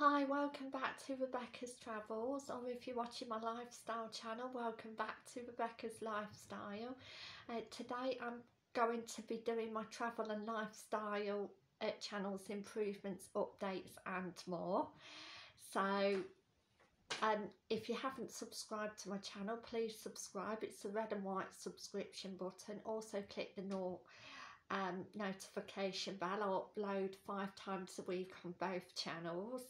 Hi, welcome back to Rebecca's Travels, or if you're watching my lifestyle channel, welcome back to Rebecca's Lifestyle. Today I'm going to be doing my travel and lifestyle channels, improvements, updates and more. So if you haven't subscribed to my channel, please subscribe. It's the red and white subscription button. Also click the notification bell. I upload 5 times a week on both channels,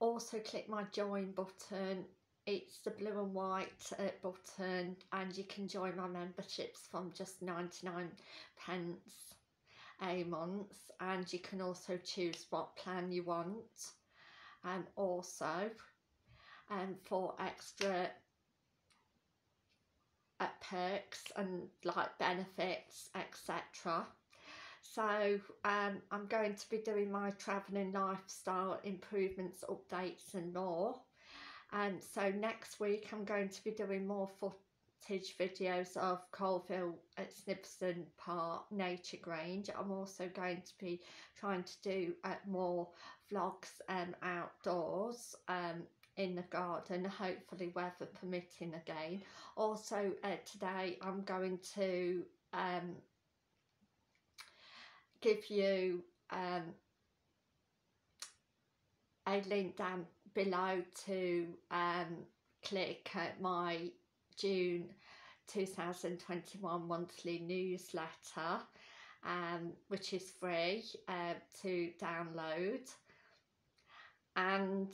also click my join button. It's the blue and white button, and you can join my memberships from just 99p a month, and you can also choose what plan you want. And also for extra perks and like benefits, etc. So I'm going to be doing my travelling, lifestyle improvements, updates and more. And so next week I'm going to be doing more footage videos of Coalville at Snibston Park, Nature Grange. I'm also going to be trying to do more vlogs outdoors, in the garden, hopefully weather permitting again. Also today I'm going to give you a link down below to click at my June 2021 monthly newsletter, which is free to download. And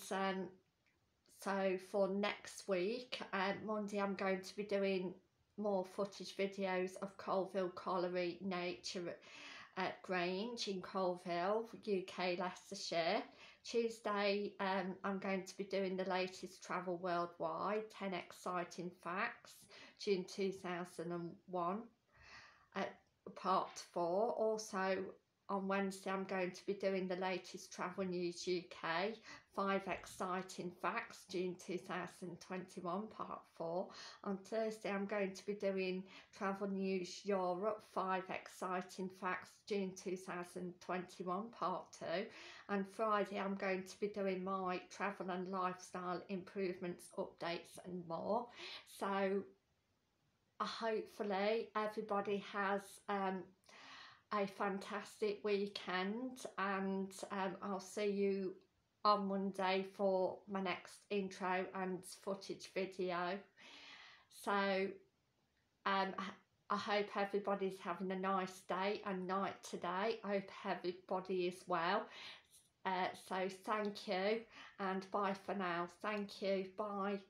so for next week, Monday, I'm going to be doing more footage videos of Coalville Colliery, Nature Grange in Coalville, UK, Leicestershire. Tuesday, I'm going to be doing the latest travel worldwide, 10 exciting facts, June 2001, part 4. Also, on Wednesday, I'm going to be doing the latest Travel News UK, 5 exciting facts, June 2021, part 4. On Thursday, I'm going to be doing Travel News Europe, 5 exciting facts, June 2021, part 2. And Friday, I'm going to be doing my travel and lifestyle improvements, updates and more. So hopefully everybody has a fantastic weekend, and I'll see you on Monday for my next intro and footage video. So I hope everybody's having a nice day and night today. I hope everybody is well. So thank you and bye for now. Thank you, bye.